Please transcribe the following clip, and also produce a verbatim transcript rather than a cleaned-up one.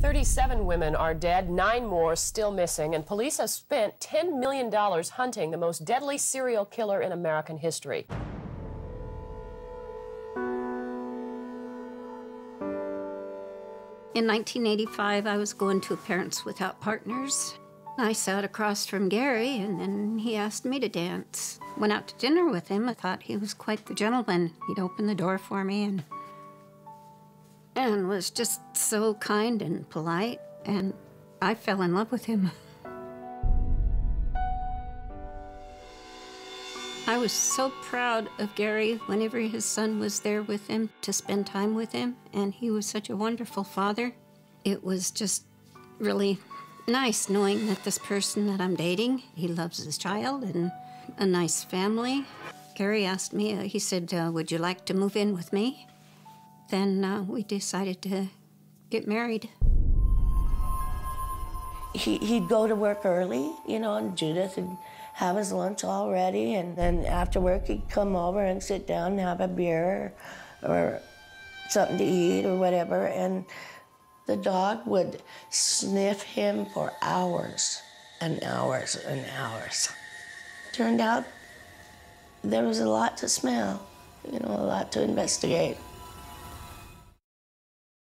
thirty-seven women are dead, nine more still missing, and police have spent ten million dollars hunting the most deadly serial killer in American history. In nineteen eighty-five, I was going to Parents Without Partners. I sat across from Gary, and then he asked me to dance. Went out to dinner with him. I thought he was quite the gentleman. He'd open the door for me and and was just so kind and polite, and I fell in love with him. I was so proud of Gary whenever his son was there with him to spend time with him, and he was such a wonderful father. It was just really nice knowing that this person that I'm dating, he loves his child and a nice family. Gary asked me, uh, he said, uh, would you like to move in with me? Then uh, we decided to get married. He, he'd go to work early, you know, and Judith would have his lunch all ready, and then after work he'd come over and sit down and have a beer or, or something to eat or whatever, and the dog would sniff him for hours and hours and hours. Turned out there was a lot to smell, you know, a lot to investigate.